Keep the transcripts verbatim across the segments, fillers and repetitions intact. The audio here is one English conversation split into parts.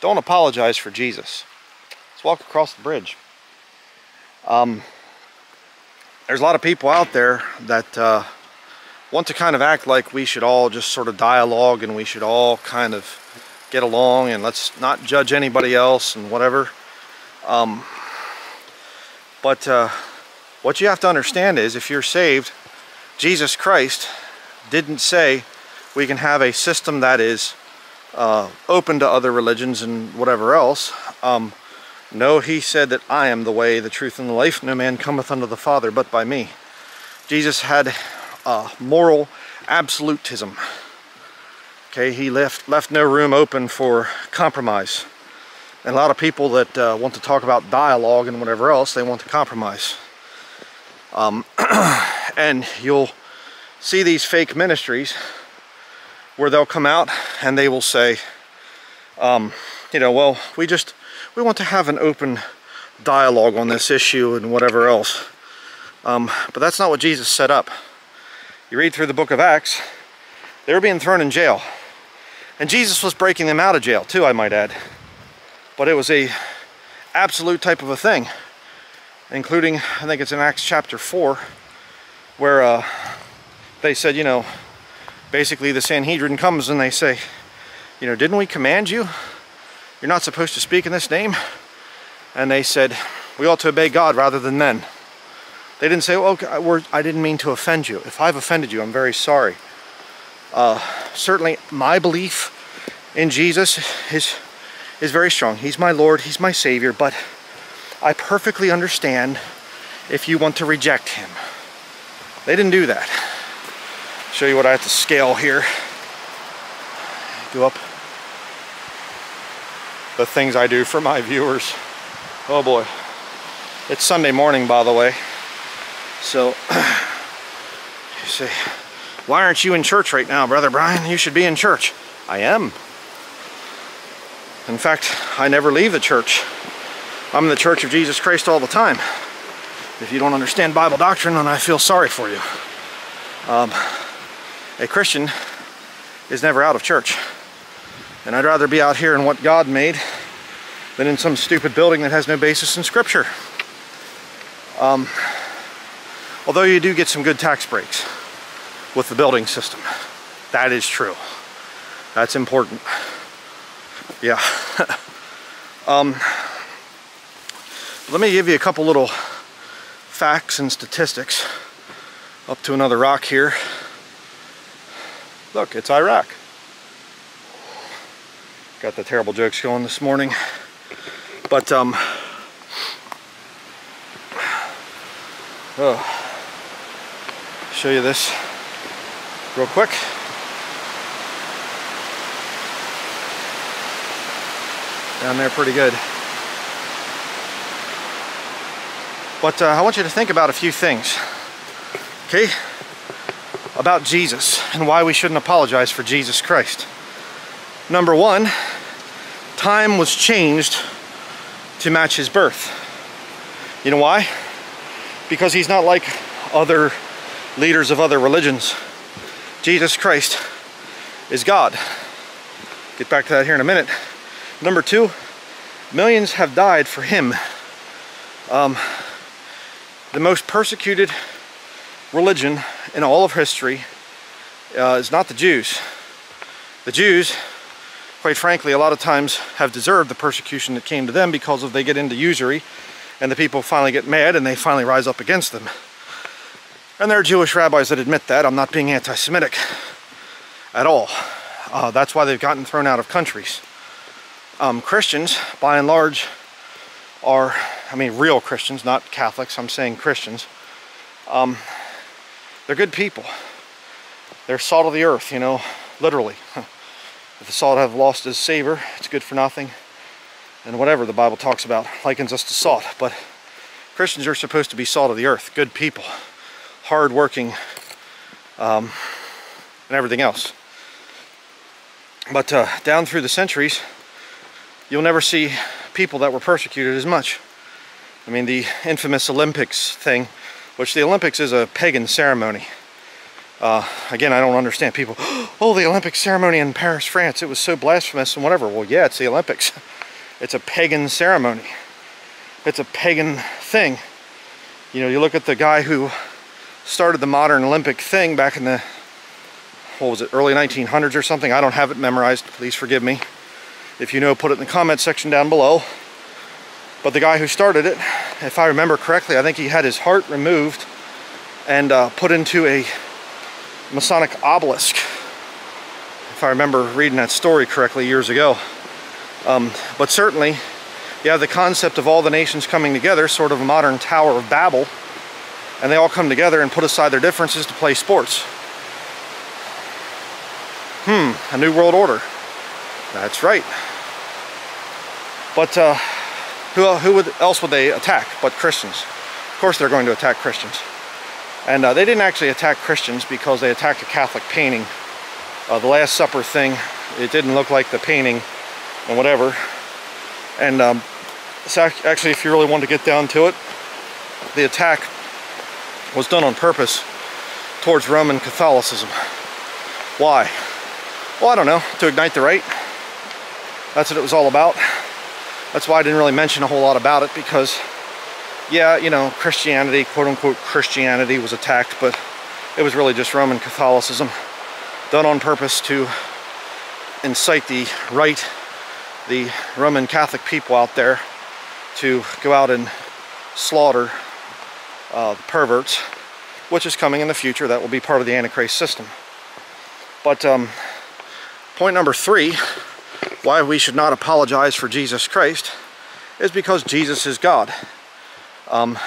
Don't apologize for Jesus. Let's walk across the bridge. Um, there's a lot of people out there that uh, want to kind of act like we should all just sort of dialogue and we should all kind of get along and let's not judge anybody else and whatever. Um, but uh, what you have to understand is if you're saved, Jesus Christ didn't say we can have a system that is uh, open to other religions and whatever else. Um, no, he said that I am the way, the truth, and the life. No man cometh unto the Father but by me. Jesus had uh, moral absolutism. Okay, he left, left no room open for compromise. And a lot of people that uh, want to talk about dialogue and whatever else, they want to compromise. Um, and you'll see these fake ministries where they'll come out and they will say, um, you know, well, we just, we want to have an open dialogue on this issue and whatever else. Um, but that's not what Jesus set up. You read through the book of Acts, they were being thrown in jail. And Jesus was breaking them out of jail too, I might add. But it was a absolute type of a thing, including, I think it's in Acts chapter four, where uh, they said, you know, basically the Sanhedrin comes and they say, you know, didn't we command you? You're not supposed to speak in this name. And they said, we ought to obey God rather than men. They didn't say, well, okay, we're, I didn't mean to offend you. If I've offended you, I'm very sorry. Uh, certainly my belief in Jesus is, is very strong. He's my Lord, he's my Savior, but I perfectly understand if you want to reject him. They didn't do that. Show you what I have to scale here. Go up. The things I do for my viewers. Oh boy. It's Sunday morning, by the way. So, you say, why aren't you in church right now, Brother Bryan? You should be in church. I am. In fact, I never leave the church. I'm in the Church of Jesus Christ all the time. If you don't understand Bible doctrine, then I feel sorry for you. Um, a Christian is never out of church. And I'd rather be out here in what God made than in some stupid building that has no basis in Scripture. Um, although you do get some good tax breaks with the building system. That is true. That's important. Yeah. um, Let me give you a couple little facts and statistics. Up to another rock here. Look, it's Iraq. Got the terrible jokes going this morning. But, um... oh, show you this real quick. Down there pretty good. But uh, I want you to think about a few things, okay, about Jesus and why we shouldn't apologize for Jesus Christ. Number one, time was changed to match his birth. You know why? Because he's not like other leaders of other religions. Jesus Christ is God. Get back to that here in a minute. Number two, millions have died for him. Um, The most persecuted religion in all of history uh, is not the Jews. The Jews, quite frankly, a lot of times have deserved the persecution that came to them because of they get into usury and the people finally get mad and they finally rise up against them. And there are Jewish rabbis that admit that. I'm not being anti-Semitic at all. Uh, that's why they've gotten thrown out of countries. Um, Christians, by and large, are, I mean real Christians, not Catholics, I'm saying Christians. Um, they're good people. They're salt of the earth, you know, literally. If the salt have lost its savor, it's good for nothing. And whatever the Bible talks about likens us to salt. But Christians are supposed to be salt of the earth, good people, hard-working, um, and everything else. But uh, down through the centuries, you'll never see people that were persecuted as much. I mean, the infamous Olympics thing, which the Olympics is a pagan ceremony. Uh, again, I don't understand people, oh, the Olympic ceremony in Paris, France, it was so blasphemous and whatever. Well, yeah, it's the Olympics. It's a pagan ceremony. It's a pagan thing. You know, you look at the guy who started the modern Olympic thing back in the, what was it, early nineteen hundreds or something. I don't have it memorized, please forgive me. If you know, put it in the comment section down below. But the guy who started it, if I remember correctly, I think he had his heart removed and uh, put into a Masonic obelisk, if I remember reading that story correctly years ago. Um, but certainly you have the concept of all the nations coming together, sort of a modern Tower of Babel, and they all come together and put aside their differences to play sports. Hmm, a new world order. That's right. But uh, who, who would, else would they attack but Christians? Of course they're going to attack Christians. And uh, they didn't actually attack Christians because they attacked a Catholic painting. Uh, the Last Supper thing, it didn't look like the painting and whatever. And um, so actually, if you really want to get down to it, the attack was done on purpose towards Roman Catholicism. Why? Well, I don't know, to ignite the right. That's what it was all about. That's why I didn't really mention a whole lot about it, because yeah, you know, Christianity, quote-unquote Christianity, was attacked, but it was really just Roman Catholicism done on purpose to incite the right, the Roman Catholic people out there, to go out and slaughter uh, perverts, which is coming in the future. That will be part of the Antichrist system. But um, point number three, why we should not apologize for Jesus Christ, is because Jesus is God. Um,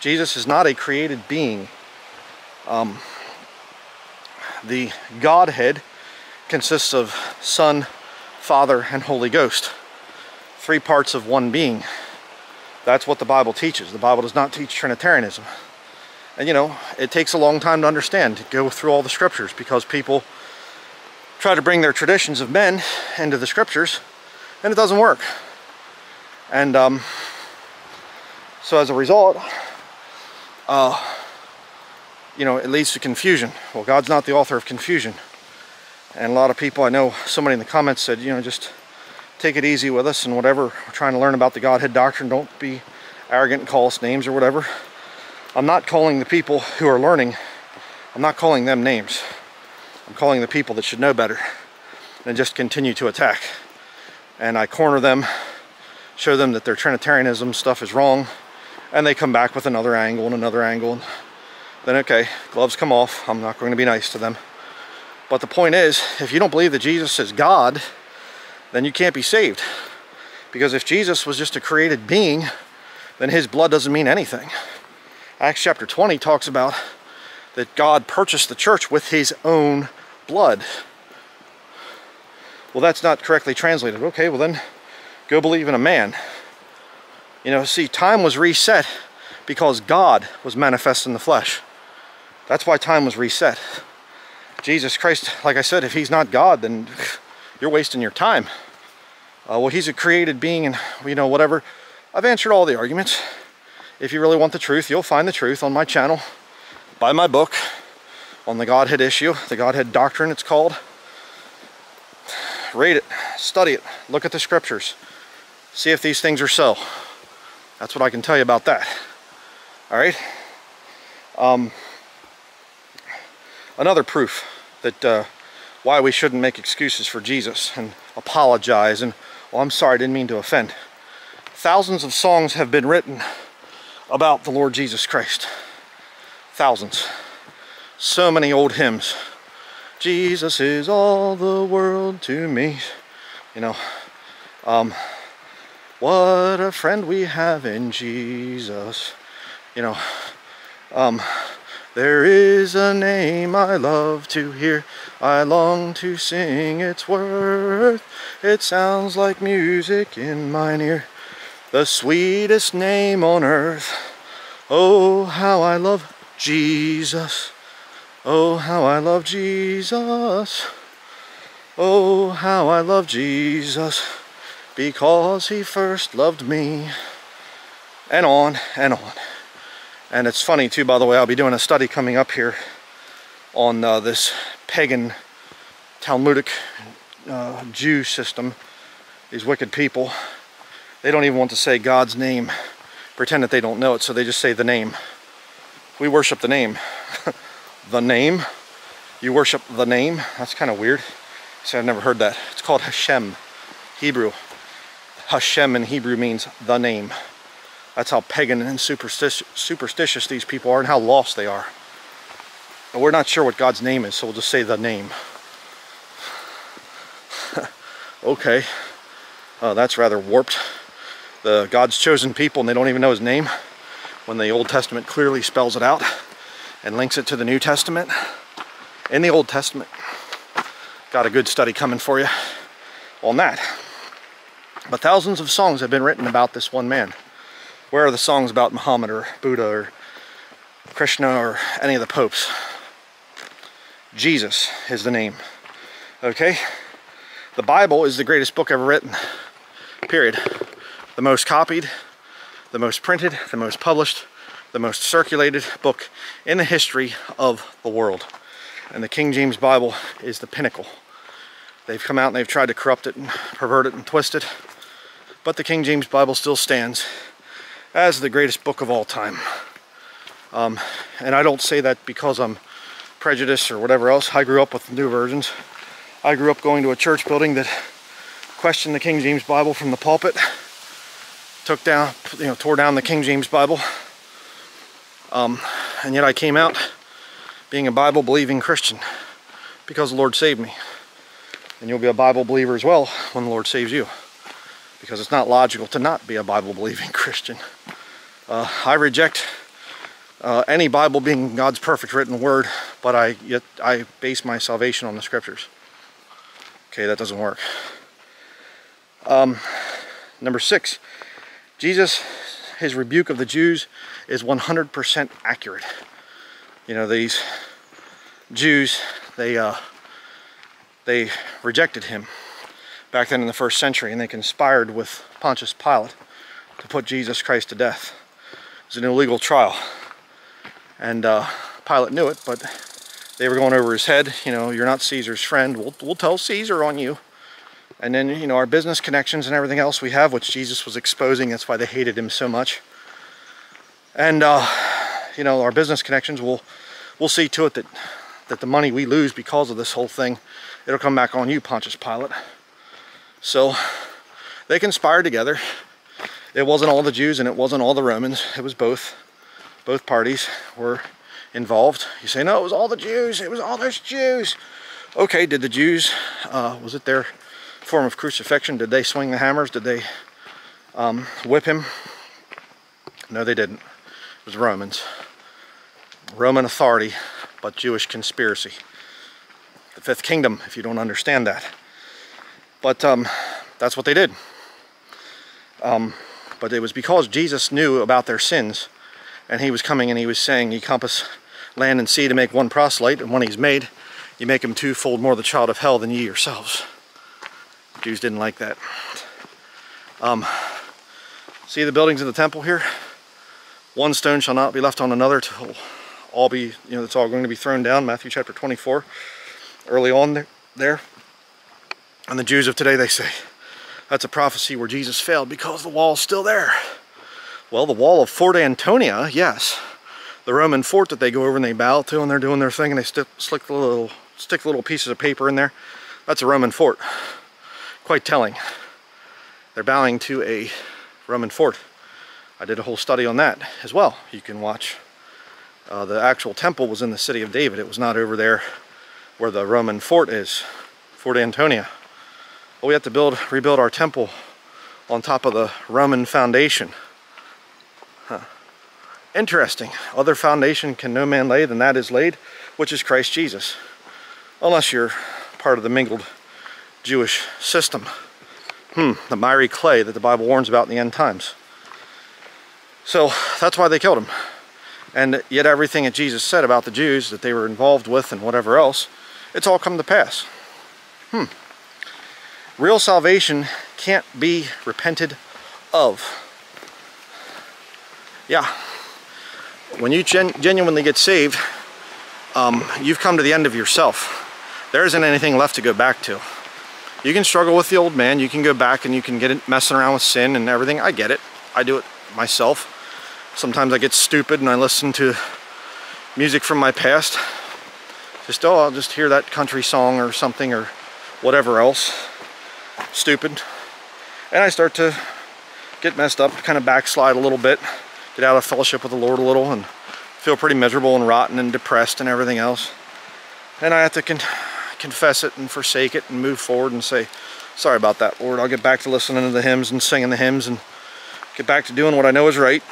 Jesus is not a created being. Um, the Godhead consists of Son, Father, and Holy Ghost. Three parts of one being. That's what the Bible teaches. The Bible does not teach Trinitarianism. And you know, it takes a long time to understand, to go through all the scriptures, because people try to bring their traditions of men into the scriptures, and it doesn't work. And, um... So as a result, uh, you know, it leads to confusion. Well, God's not the author of confusion. And a lot of people, I know somebody in the comments said, you know, just take it easy with us and whatever. We're trying to learn about the Godhead doctrine. Don't be arrogant and call us names or whatever. I'm not calling the people who are learning, I'm not calling them names. I'm calling the people that should know better and just continue to attack. And I corner them, show them that their Trinitarianism stuff is wrong, and they come back with another angle and another angle, and then okay, gloves come off. I'm not going to be nice to them. But the point is, if you don't believe that Jesus is God, then you can't be saved. Because if Jesus was just a created being, then his blood doesn't mean anything. Acts chapter twenty talks about that God purchased the church with his own blood. Well, that's not correctly translated. Okay, well then go believe in a man. You know, see, time was reset because God was manifest in the flesh. That's why time was reset. Jesus Christ, like I said, if he's not God, then you're wasting your time. Uh, well, he's a created being and, you know, whatever. I've answered all the arguments. If you really want the truth, you'll find the truth on my channel, buy my book, on the Godhead issue, the Godhead doctrine it's called. Read it, study it, look at the scriptures, see if these things are so. That's what I can tell you about that. All right. Um, another proof that uh, why we shouldn't make excuses for Jesus and apologize and, well, I'm sorry, I didn't mean to offend. Thousands of songs have been written about the Lord Jesus Christ. Thousands. So many old hymns. Jesus is all the world to me. You know, um, what a friend we have in Jesus. You know, um, there is a name I love to hear. I long to sing its worth. It sounds like music in mine ear. The sweetest name on earth. Oh, how I love Jesus. Oh, how I love Jesus. Oh, how I love Jesus. Because he first loved me. And on and on. And it's funny too, by the way, I'll be doing a study coming up here on uh, this pagan Talmudic uh, Jew system. These wicked people, they don't even want to say God's name, pretend that they don't know it, so they just say the name. We worship the name. The name? You worship the name? That's kind of weird. See, I've never heard that. It's called Hashem, Hebrew. Hashem in Hebrew means the name. That's how pagan and superstitious, superstitious these people are and how lost they are. And we're not sure what God's name is, so we'll just say the name. Okay. Uh, that's rather warped. The God's chosen people, and they don't even know his name, when the Old Testament clearly spells it out and links it to the New Testament. In the Old Testament, got a good study coming for you on that. But thousands of songs have been written about this one man. Where are the songs about Muhammad or Buddha or Krishna or any of the popes? Jesus is the name. Okay? The Bible is the greatest book ever written. Period. The most copied, the most printed, the most published, the most circulated book in the history of the world. And the King James Bible is the pinnacle. They've come out and they've tried to corrupt it and pervert it and twist it, but the King James Bible still stands as the greatest book of all time. Um, and I don't say that because I'm prejudiced or whatever else. I grew up with new versions. I grew up going to a church building that questioned the King James Bible from the pulpit, took down, you know, tore down the King James Bible, um, and yet I came out being a Bible-believing Christian because the Lord saved me. And you'll be a Bible believer as well when the Lord saves you, because it's not logical to not be a Bible-believing Christian. Uh, I reject uh, any Bible being God's perfect written word, but I yet I base my salvation on the Scriptures. Okay, that doesn't work. Um, number six, Jesus, his rebuke of the Jews is one hundred percent accurate. You know, these Jews, they uh, they rejected him back then in the first century, and they conspired with Pontius Pilate to put Jesus Christ to death. It was an illegal trial, and uh, Pilate knew it, but they were going over his head. You know, you're not Caesar's friend. We'll, we'll tell Caesar on you. And then, you know, our business connections and everything else we have, which Jesus was exposing. That's why they hated him so much. And, uh, you know, our business connections, we'll, we'll see to it that, that the money we lose because of this whole thing, it'll come back on you, Pontius Pilate. So they conspired together. It wasn't all the Jews and it wasn't all the Romans. It was both. Both parties were involved. You say, no, it was all the Jews, it was all those Jews. Okay, did the Jews, uh, was it their form of crucifixion? Did they swing the hammers? Did they um, whip him? No, they didn't. It was Romans. Roman authority, but Jewish conspiracy. The Fifth Kingdom, if you don't understand that. But um, that's what they did. Um, but it was because Jesus knew about their sins, and he was coming and he was saying, you compass land and sea to make one proselyte, and when he's made, you make him twofold more the child of hell than ye yourselves. The Jews didn't like that. Um, see the buildings of the temple here? One stone shall not be left on another till all be, you know, it's all going to be thrown down, Matthew chapter twenty-four, early on there. there. And the Jews of today, they say, that's a prophecy where Jesus failed because the wall's still there. Well, the wall of Fort Antonia, yes. The Roman fort that they go over and they bow to, and they're doing their thing, and they stick, slick the little, stick little pieces of paper in there. That's a Roman fort. Quite telling. They're bowing to a Roman fort. I did a whole study on that as well. You can watch. Uh, the actual temple was in the city of David. It was not over there where the Roman fort is, Fort Antonia. But we have to build, rebuild our temple on top of the Roman foundation. Interesting. Other foundation can no man lay than that is laid, which is Christ Jesus. Unless you're part of the mingled Jewish system. Hmm, the miry clay that the Bible warns about in the end times. So that's why they killed him. And yet everything that Jesus said about the Jews that they were involved with and whatever else, it's all come to pass. Hmm. Real salvation can't be repented of. Yeah. When you gen genuinely get saved, um, you've come to the end of yourself. There isn't anything left to go back to. You can struggle with the old man, you can go back and you can get it messing around with sin and everything. I get it. I do it myself. Sometimes I get stupid and I listen to music from my past. Just, oh, I'll just hear that country song or something or whatever else. Stupid. And I start to get messed up, kind of backslide a little bit, get out of fellowship with the Lord a little, and feel pretty miserable and rotten and depressed and everything else. And I have to con confess it and forsake it and move forward and say, sorry about that, Lord. I'll get back to listening to the hymns and singing the hymns and get back to doing what I know is right.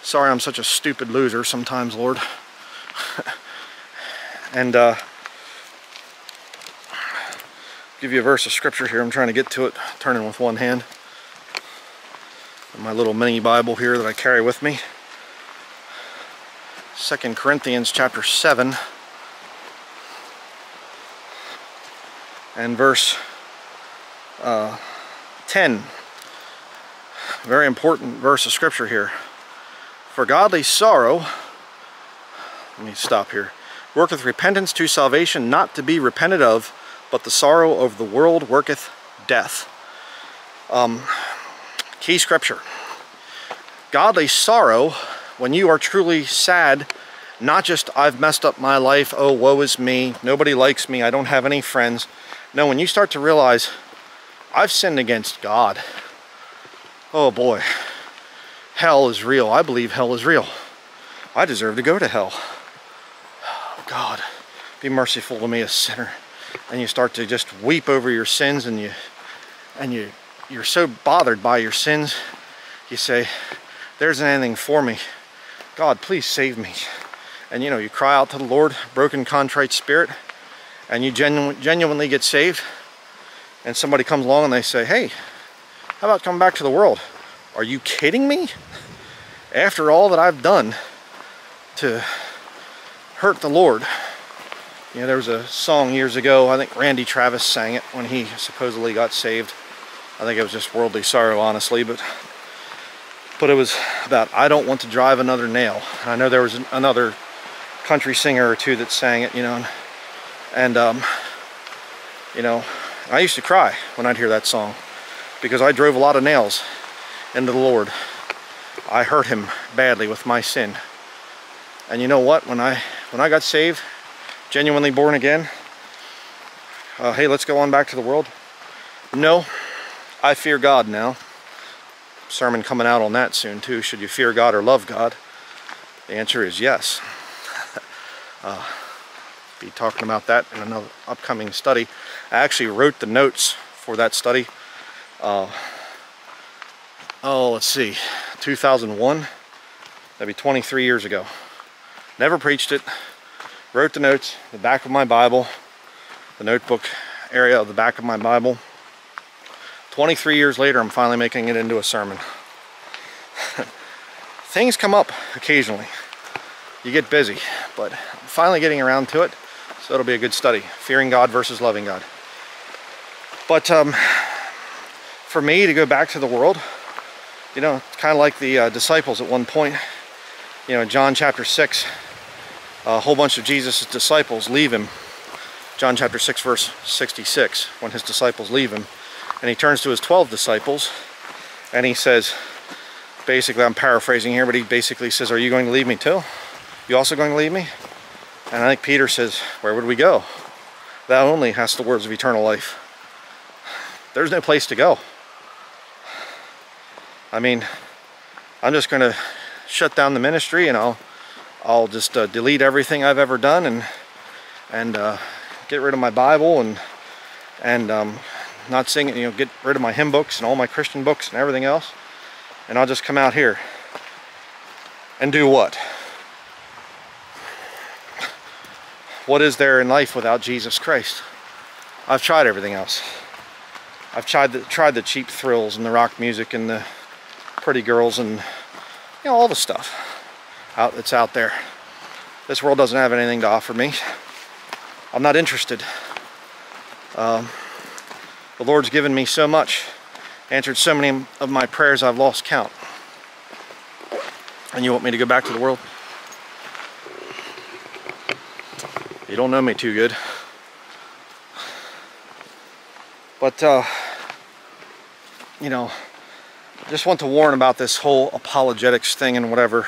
Sorry, I'm such a stupid loser sometimes, Lord. And uh, give you a verse of scripture here. I'm trying to get to it, turning with one hand. My little mini Bible here that I carry with me. Second Corinthians chapter seven. And verse uh, ten. Very important verse of scripture here. For godly sorrow, let me stop here, worketh repentance to salvation, not to be repented of, but the sorrow of the world worketh death. Um, key scripture. Godly sorrow, when you are truly sad, not just I've messed up my life, oh woe is me, nobody likes me, I don't have any friends. No, when you start to realize, I've sinned against God. Oh boy, hell is real. I believe hell is real. I deserve to go to hell. Oh God, be merciful to me, a sinner. And you start to just weep over your sins, and you and you you're so bothered by your sins, you say, there isn't anything for me, God, please save me. And you know, you cry out to the Lord, broken, contrite spirit, and you genu genuinely get saved. And somebody comes along and they say, hey, how about coming back to the world? Are you kidding me? After all that I've done to hurt the Lord. You know, there was a song years ago, I think Randy Travis sang it when he supposedly got saved. I think it was just Worldly Sorrow, honestly, but but it was about, I don't want to drive another nail. And I know there was an, another country singer or two that sang it, you know, and, and um, you know, I used to cry when I'd hear that song because I drove a lot of nails into the Lord. I hurt him badly with my sin. And you know what? When I when I got saved, genuinely born again, uh, hey, let's go on back to the world. No. I fear God now. Sermon coming out on that soon too. Should you fear God or love God? The answer is yes. uh, be talking about that in another upcoming study. I actually wrote the notes for that study. Uh, oh, let's see, two thousand one. That'd be twenty-three years ago. Never preached it. Wrote the notes, the back of my Bible, the notebook area of the back of my Bible. twenty-three years later, I'm finally making it into a sermon. Things come up occasionally. You get busy, but I'm finally getting around to it, so it'll be a good study. Fearing God versus loving God. But um, for me to go back to the world, you know, kind of like the uh, disciples at one point, you know, in John chapter six, a whole bunch of Jesus' disciples leave him. John chapter six, verse sixty-six, when his disciples leave him. And he turns to his twelve disciples and he says, basically, I'm paraphrasing here, but he basically says, are you going to leave me too? You also going to leave me? And I think Peter says, where would we go? Thou only hast the words of eternal life. There's no place to go. I mean, I'm just going to shut down the ministry and I'll, I'll just uh, delete everything I've ever done and, and uh, get rid of my Bible and, and um, not singing, you know, get rid of my hymn books and all my Christian books and everything else, and I'll just come out here and do what? What is there in life without Jesus Christ? I've tried everything else. I've tried the, tried the cheap thrills and the rock music and the pretty girls and, you know, all the stuff out that's out there. This world doesn't have anything to offer me. I'm not interested. Um, The Lord's given me so much, answered so many of my prayers, I've lost count. And you want me to go back to the world? You don't know me too good. But, uh, you know, just want to warn about this whole apologetics thing and whatever.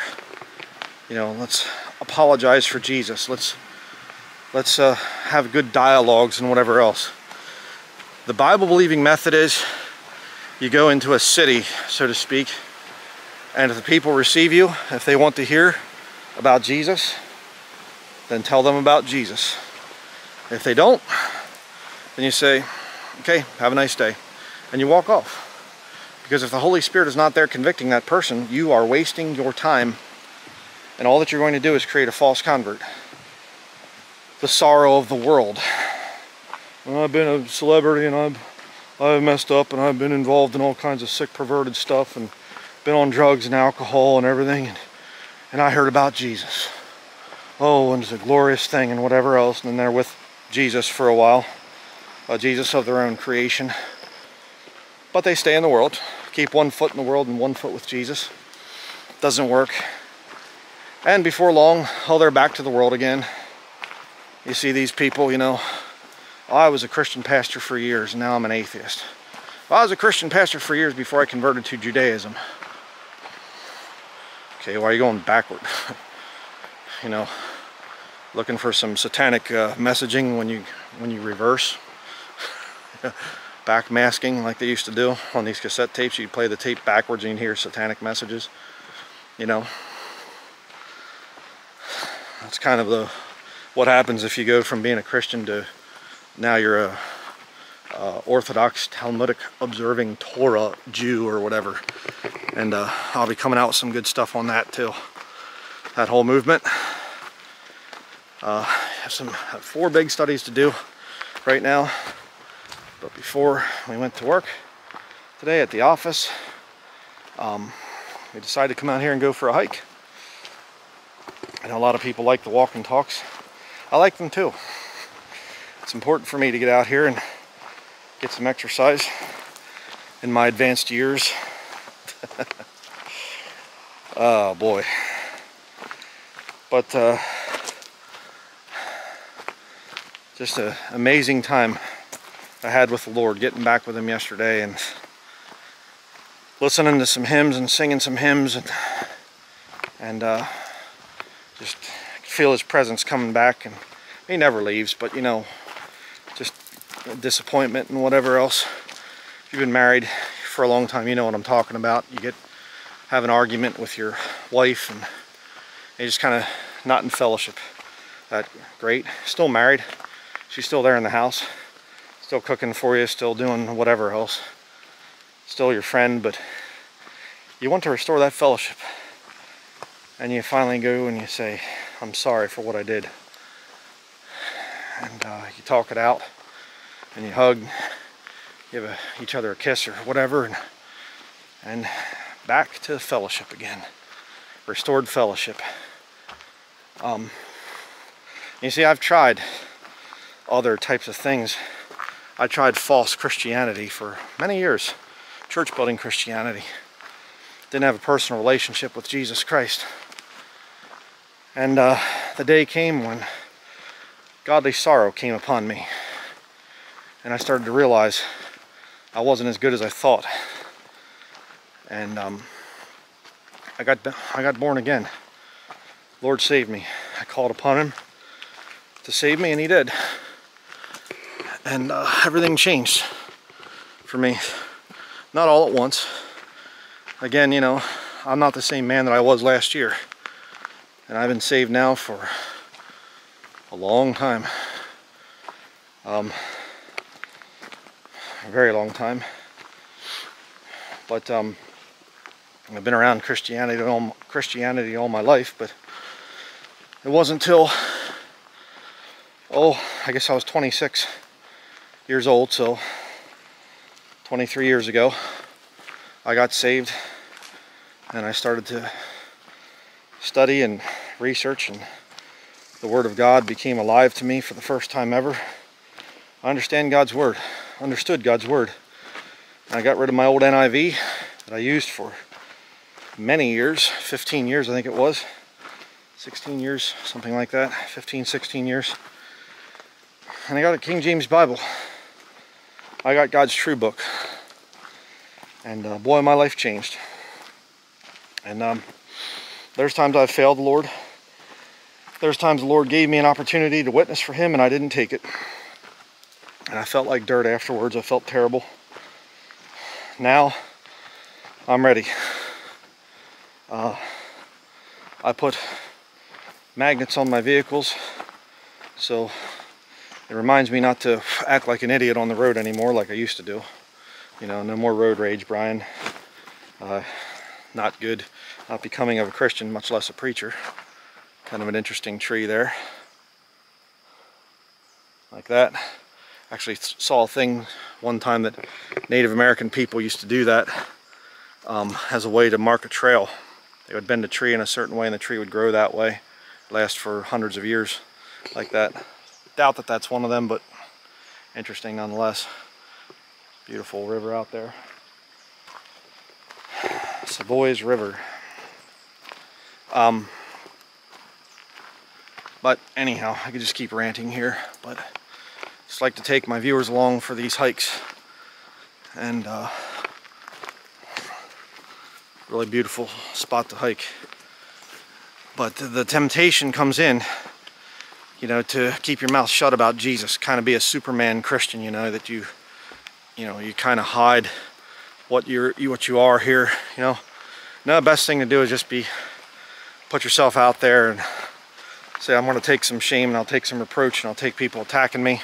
You know, let's apologize for Jesus. Let's, let's uh, have good dialogues and whatever else. The Bible-believing method is you go into a city, so to speak, and if the people receive you, if they want to hear about Jesus, then tell them about Jesus. If they don't, then you say, okay, have a nice day, and you walk off. Because if the Holy Spirit is not there convicting that person, you are wasting your time, and all that you're going to do is create a false convert. The sorrow of the world. Well, I've been a celebrity, and I've, I've messed up, and I've been involved in all kinds of sick, perverted stuff, and been on drugs and alcohol and everything, and, and I heard about Jesus. Oh, and it's a glorious thing and whatever else, and then they're with Jesus for a while. Uh, Jesus of their own creation. But they stay in the world. Keep one foot in the world and one foot with Jesus. Doesn't work. And before long, oh, they're back to the world again. You see these people, you know, oh, I was a Christian pastor for years, and now I'm an atheist. Well, I was a Christian pastor for years before I converted to Judaism. Okay, why are you going backward? You know, looking for some satanic uh, messaging when you when you reverse. Back masking like they used to do on these cassette tapes. You'd play the tape backwards and you'd hear satanic messages. You know, that's kind of the what happens if you go from being a Christian to now you're a uh, Orthodox Talmudic observing Torah Jew or whatever. And uh, I'll be coming out with some good stuff on that too. That whole movement. Uh, have some have four big studies to do right now. But before we went to work today at the office, um, we decided to come out here and go for a hike. I know a lot of people like the walk and talks. I like them too. It's important for me to get out here and get some exercise in my advanced years. Oh boy. But uh, just an amazing time I had with the Lord, getting back with him yesterday and listening to some hymns and singing some hymns, and and uh, just feel his presence coming back. And he never leaves, but you know, just disappointment and whatever else. If you've been married for a long time, you know what I'm talking about. You get have an argument with your wife and you just kind of not in fellowship. That great, still married, she's still there in the house. Still cooking for you, still doing whatever else, still your friend, but you want to restore that fellowship. And you finally go and you say, I'm sorry for what I did. And uh, you talk it out and you hug, give a, each other a kiss or whatever, and, and back to fellowship again. Restored fellowship. Um, you see, I've tried other types of things. I tried false Christianity for many years, church building Christianity. Didn't have a personal relationship with Jesus Christ. And uh, the day came when godly sorrow came upon me. And I started to realize I wasn't as good as I thought. And um, I got, I got born again. Lord saved me. I called upon him to save me, and he did. And uh, everything changed for me. Not all at once. Again, you know, I'm not the same man that I was last year. And I've been saved now for a long time. Um, a very long time. But um, I've been around Christianity all, Christianity all my life, but it wasn't until, oh, I guess I was twenty-six. Years old, so twenty-three years ago I got saved, and I started to study and research, and the Word of God became alive to me for the first time ever. I understand God's Word, understood God's Word, and I got rid of my old N I V that I used for many years, fifteen years I think it was, sixteen years, something like that, fifteen, sixteen years. and I got a King James Bible. I got God's True Book, and uh, boy, my life changed. And um, there's times I've failed the Lord. There's times the Lord gave me an opportunity to witness for Him and I didn't take it. And I felt like dirt afterwards. I felt terrible. Now, I'm ready. Uh, I put magnets on my vehicles, so it reminds me not to act like an idiot on the road anymore like I used to do. You know, no more road rage, Brian. Uh, not good, not becoming of a Christian, much less a preacher. Kind of an interesting tree there. Like that. Actually saw a thing one time that Native American people used to do that um, as a way to mark a trail. They would bend a tree in a certain way and the tree would grow that way, last for hundreds of years like that. Doubt that that's one of them, but interesting nonetheless. Beautiful river out there. Savoy's River. Um, but anyhow, I could just keep ranting here, but just like to take my viewers along for these hikes, and uh, really beautiful spot to hike. But the temptation comes in, you know, to keep your mouth shut about Jesus, kind of be a Superman Christian, you know, that you, you know, you kind of hide what you're, what you are here, you know. No, the best thing to do is just be, put yourself out there and say, I'm going to take some shame and I'll take some reproach and I'll take people attacking me.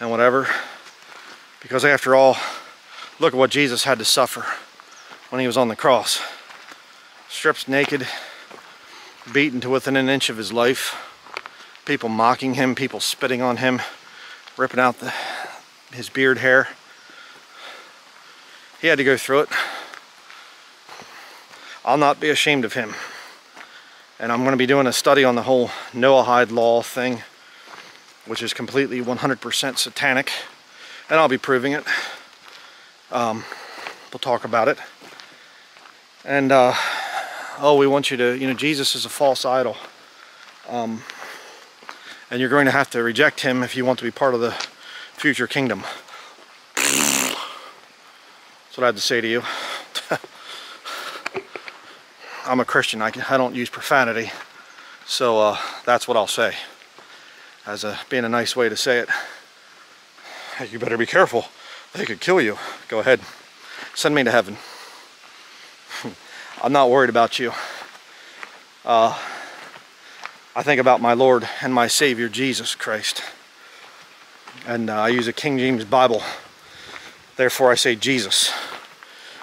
And whatever, because after all, look at what Jesus had to suffer when he was on the cross. Stripped naked, beaten to within an inch of his life, people mocking him, people spitting on him, ripping out the, his beard hair. He had to go through it. I'll not be ashamed of him. And I'm going to be doing a study on the whole Noahide law thing, which is completely one hundred percent satanic, and I'll be proving it. Um, we'll talk about it. And, uh, oh, we want you to, you know, Jesus is a false idol. Um, and you're going to have to reject him if you want to be part of the future kingdom. That's what I had to say to you. I'm a Christian. I, can, I don't use profanity. So uh, that's what I'll say. As a, being a nice way to say it. You better be careful. They could kill you. Go ahead. Send me to heaven. I'm not worried about you. Uh, I think about my Lord and my Savior, Jesus Christ. And uh, I use a King James Bible. Therefore, I say Jesus.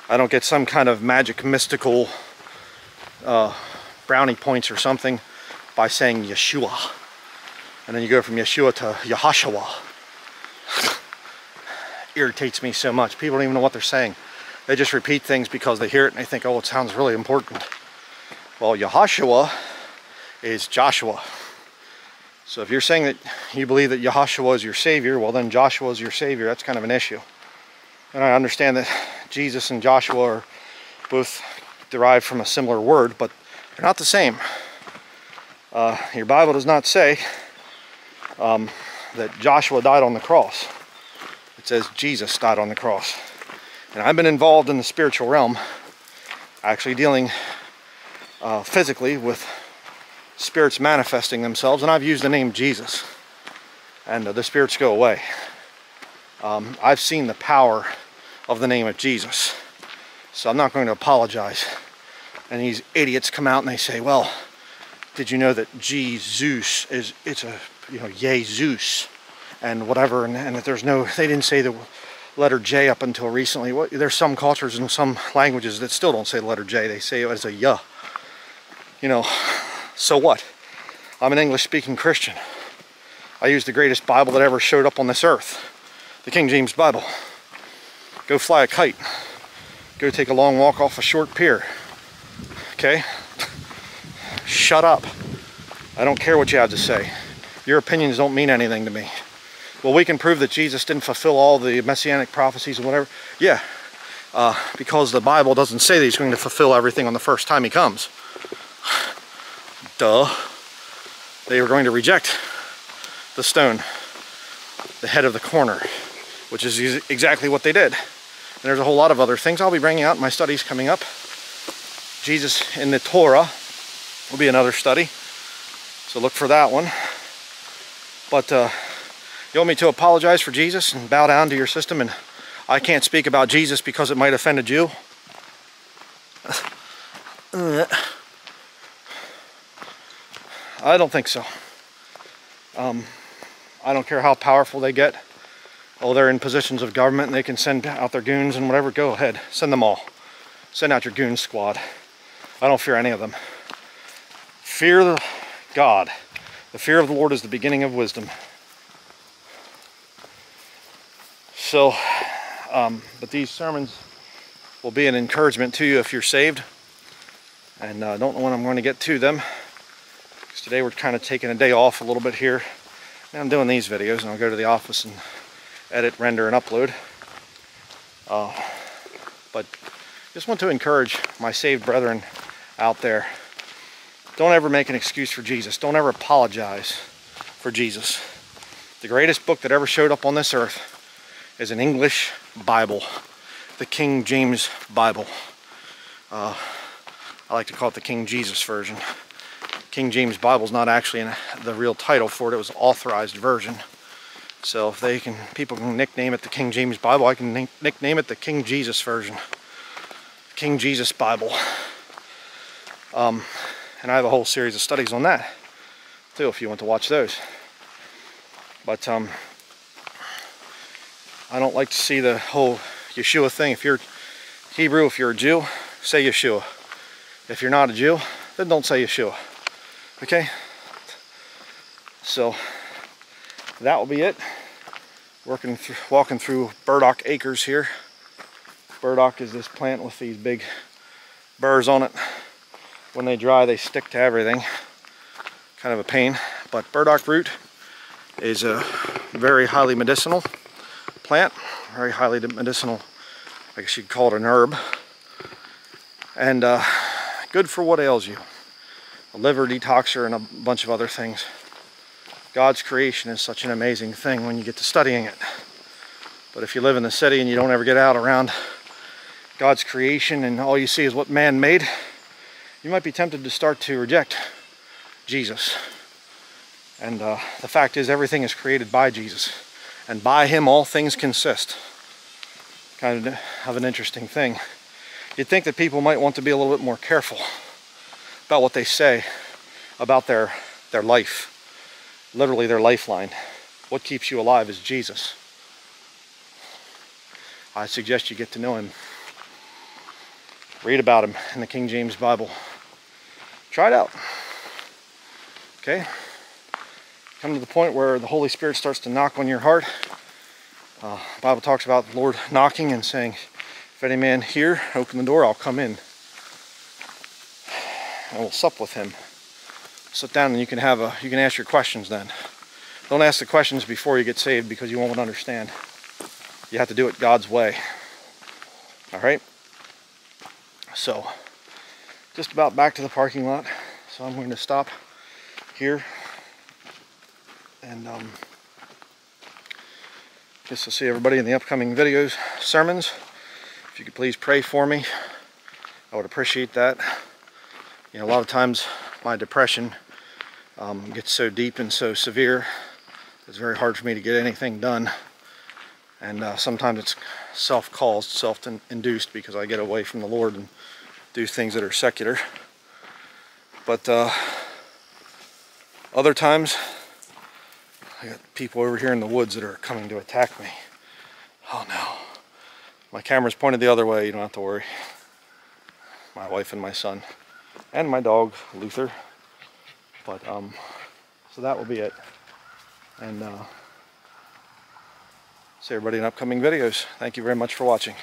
I don't get some kind of magic, mystical uh, brownie points or something by saying Yeshua. And then you go from Yeshua to Yahashua. Irritates me so much. People don't even know what they're saying. They just repeat things because they hear it and they think, oh, it sounds really important. Well, Yahashua is Joshua. So if you're saying that you believe that Yahashua is your Savior, well, then Joshua is your Savior. That's kind of an issue. And I understand that Jesus and Joshua are both derived from a similar word, but they're not the same. Uh, your Bible does not say Um, that Joshua died on the cross. It says Jesus died on the cross. And I've been involved in the spiritual realm, actually dealing uh, physically with spirits manifesting themselves, and I've used the name Jesus, and uh, the spirits go away. Um, I've seen the power of the name of Jesus, so I'm not going to apologize. And these idiots come out and they say, well, did you know that Jesus is, it's a, you know, Jesus and whatever, and, and that there's no, they didn't say the letter J up until recently. Well, there's some cultures and some languages that still don't say the letter J. They say it as a yuh. You know, so what? I'm an English-speaking Christian. I use the greatest Bible that ever showed up on this earth, the King James Bible. Go fly a kite. Go take a long walk off a short pier. Okay? Shut up. I don't care what you have to say. Your opinions don't mean anything to me. Well, we can prove that Jesus didn't fulfill all the messianic prophecies and whatever. Yeah, uh, because the Bible doesn't say that he's going to fulfill everything on the first time he comes. Duh. They were going to reject the stone the head of the corner, which is exactly what they did. And there's a whole lot of other things I'll be bringing out in my studies coming up. Jesus in the Torah will be another study, so look for that one. But uh, you owe me to apologize for Jesus and bow down to your system, and I can't speak about Jesus because it might offend a Jew. I don't think so. Um, I don't care how powerful they get. Oh, they're in positions of government and they can send out their goons and whatever. Go ahead, send them all. Send out your goon squad. I don't fear any of them. Fear God. The fear of the Lord is the beginning of wisdom. So, um, but these sermons will be an encouragement to you if you're saved. And I uh, don't know when I'm going to get to them. Because today we're kind of taking a day off a little bit here. And I'm doing these videos, and I'll go to the office and edit, render, and upload. Uh, but just want to encourage my saved brethren out there. Don't ever make an excuse for Jesus. Don't ever apologize for Jesus. The greatest book that ever showed up on this earth is an English Bible, the King James Bible. Uh, I like to call it the King Jesus version. King James Bible is not actually in the real title for it. It was an authorized version. So if they can, people can nickname it the King James Bible, I can nickname it the King Jesus version. The King Jesus Bible. Um, and I have a whole series of studies on that, too, if you want to watch those. But um, I don't like to see the whole Yeshua thing. If you're Hebrew, if you're a Jew, say Yeshua. If you're not a Jew, then don't say Yeshua. Okay? So that will be it. Working through, walking through burdock acres here. Burdock is this plant with these big burrs on it. When they dry, they stick to everything. Kind of a pain. But burdock root is a very highly medicinal plant. Very highly medicinal. I guess you'd call it an herb. And uh, good for what ails you. A liver detoxer and a bunch of other things. God's creation is such an amazing thing when you get to studying it. But if you live in the city and you don't ever get out around God's creation and all you see is what man made, you might be tempted to start to reject Jesus. And uh, the fact is, everything is created by Jesus. And by him all things consist. Kind of, of an interesting thing. You'd think that people might want to be a little bit more careful about what they say about their, their life. Literally their lifeline. What keeps you alive is Jesus. I suggest you get to know him. Read about him in the King James Bible. Try it out. Okay? Come to the point where the Holy Spirit starts to knock on your heart. Uh, the Bible talks about the Lord knocking and saying, if any man hear, open the door, I'll come in. And we'll sup with him. Sit down and you can have a you can ask your questions then. Don't ask the questions before you get saved because you won't understand. You have to do it God's way. Alright? So just about back to the parking lot. So I'm going to stop here. And um just to see everybody in the upcoming videos, sermons. If you could please pray for me, I would appreciate that. You know, a lot of times my depression um, gets so deep and so severe, it's very hard for me to get anything done. And uh, sometimes it's self-caused, self-induced, because I get away from the Lord and do things that are secular. But uh, other times, I got people over here in the woods that are coming to attack me. Oh no. My camera's pointed the other way, you don't have to worry. My wife and my son. And my dog, Luther. But, um, so that will be it. And, uh, see everybody in upcoming videos. Thank you very much for watching.